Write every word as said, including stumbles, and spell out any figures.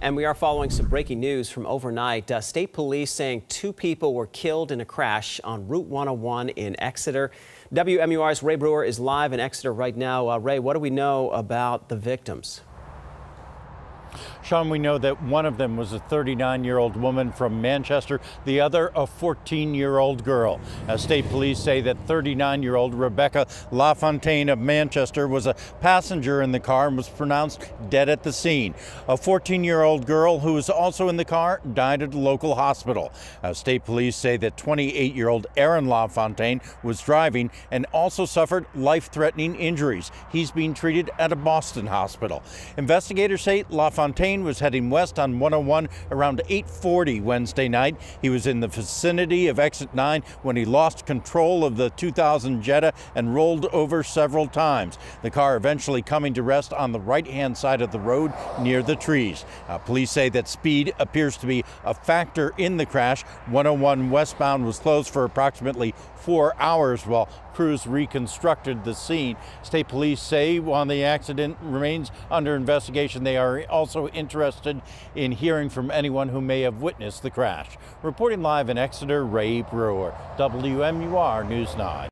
And we are following some breaking news from overnight. Uh, state police saying two people were killed in a crash on Route one oh one in Exeter. W M U R's Ray Brewer is live in Exeter right now. Uh, Ray, what do we know about the victims? Sean, we know that one of them was a thirty-nine-year-old woman from Manchester, the other a fourteen-year-old girl. Now, state police say that thirty-nine-year-old Rebecca LaFontaine of Manchester was a passenger in the car and was pronounced dead at the scene. A fourteen-year-old girl who was also in the car died at a local hospital. Now, state police say that twenty-eight-year-old Aaron LaFontaine was driving and also suffered life-threatening injuries. He's being treated at a Boston hospital. Investigators say LaFontaine Fontaine was heading west on one oh one around eight forty Wednesday night. He was in the vicinity of exit nine when he lost control of the two thousand Jetta and rolled over several times. The car eventually coming to rest on the right-hand side of the road near the trees. Now, police say that speed appears to be a factor in the crash. one oh one westbound was closed for approximately four hours while crews reconstructed the scene. State police say on the accident remains under investigation. They are also interested in hearing from anyone who may have witnessed the crash. Reporting live in Exeter, Ray Brewer, W M U R News nine.